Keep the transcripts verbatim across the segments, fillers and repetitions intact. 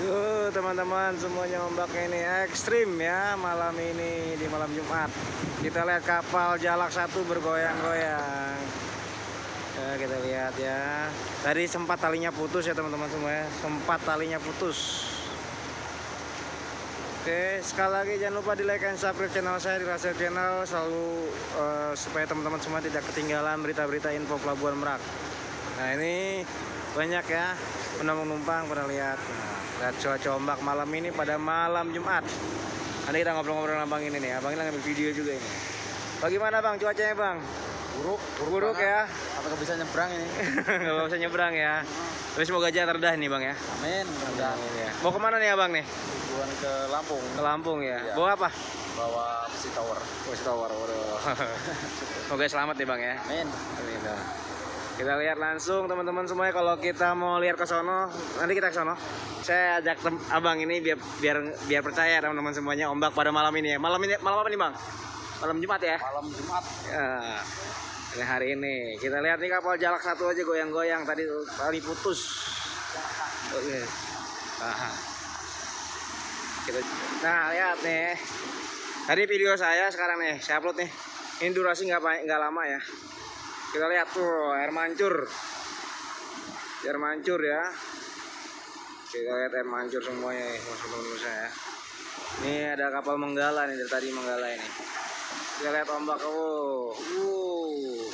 Tuh teman-teman, semuanya ombaknya ini ekstrim ya malam ini di malam Jumat. Kita lihat kapal jalak satu bergoyang-goyang. Ya, kita lihat ya. Tadi sempat talinya putus ya teman-teman semua ya. Sempat talinya putus. Oke, sekali lagi jangan lupa di like dan subscribe channel saya di Lasyef Channel. Selalu uh, supaya teman-teman semua tidak ketinggalan berita-berita info pelabuhan Merak. Nah ini banyak ya penumpang-penumpang pernah lihat. Lihat cuaca ombak malam ini pada malam Jumat. Nanti kita ngobrol-ngobrol abang ini nih. Abang ini ngambil video juga ini. Bagaimana bang cuacanya bang? Buruk, buruk, buruk ya. Apakah bisa nyebrang ini? Gak bisa nyebrang ya. Tapi semoga aja terdah nih bang ya. Amin. Terdah. Amin ya. Mau kemana nih abang nih? Tujuan ke Lampung. Ke Lampung ya. Iya. Bawa apa? Bawa besi tower. Besi tower. Waduh. Semoga selamat nih bang ya. Amin. Amin. Kita lihat langsung teman-teman semuanya. Kalau kita mau lihat ke sono, nanti kita ke sono. Saya ajak abang ini biar biar biar percaya teman-teman semuanya ombak pada malam ini ya. Malam ini malam apa nih bang? Malam Jumat ya? Malam Jumat. Ya. Ini hari ini. Kita lihat nih kapal jalak satu aja goyang-goyang tadi tadi putus. Oke. Nah lihat nih. Tadi video saya sekarang nih saya upload nih. Ini durasi nggak nggak lama ya. Kita lihat tuh air mancur, air mancur ya. Kita lihat air mancur semuanya nih, musuh-musuhnya ya. Ini ada kapal menggala nih dari tadi menggala ini. Kita lihat ombak, oh, uh, uh,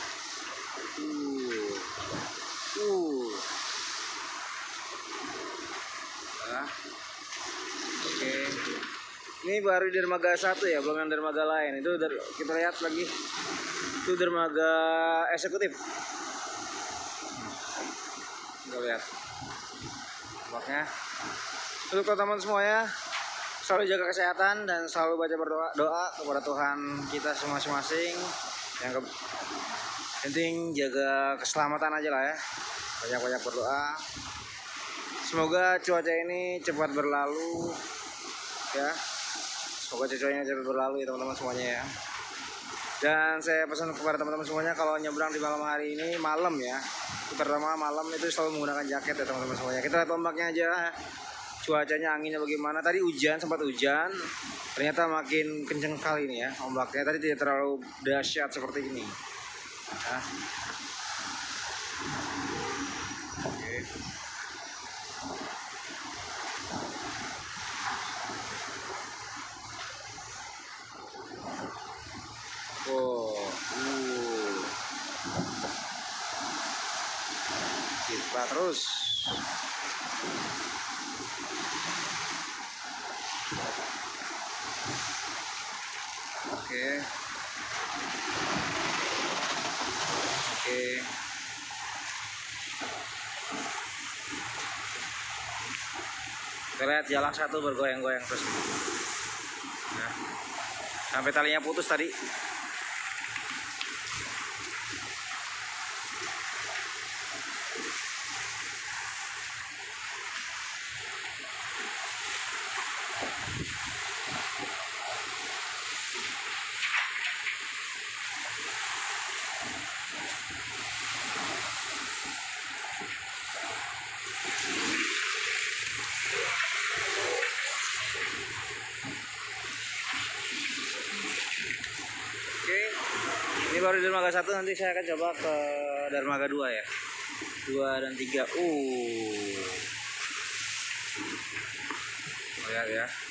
uh. Nah. Oke. Ini baru dermaga satu ya, belum yang dermaga lain. Itu kita lihat lagi. Itu dermaga eksekutif. Kita lihat ombaknya. Untuk teman-teman semuanya, selalu jaga kesehatan dan selalu baca berdoa doa kepada Tuhan kita masing-masing. Yang ke penting jaga keselamatan aja lah ya. Banyak-banyak berdoa. Semoga cuaca ini cepat berlalu ya. Semoga cuacanya cepat berlalu ya teman-teman semuanya ya. Dan saya pesan kepada teman-teman semuanya kalau nyebrang di malam hari ini, malam ya, terutama malam itu selalu menggunakan jaket ya teman-teman semuanya. Kita lihat ombaknya aja, cuacanya, anginnya bagaimana. Tadi hujan, sempat hujan, ternyata makin kenceng kali ini ya ombaknya. Tadi tidak terlalu dahsyat seperti ini. Nah. Oke. Oh, uh. Kita terus. Oke. Oke. Kita lihat jalak satu bergoyang-goyang terus. Nah. Sampai talinya putus tadi. Ini baru dermaga satu, nanti saya akan coba ke dermaga dua ya, dua dan tiga. Uh, lihat ya.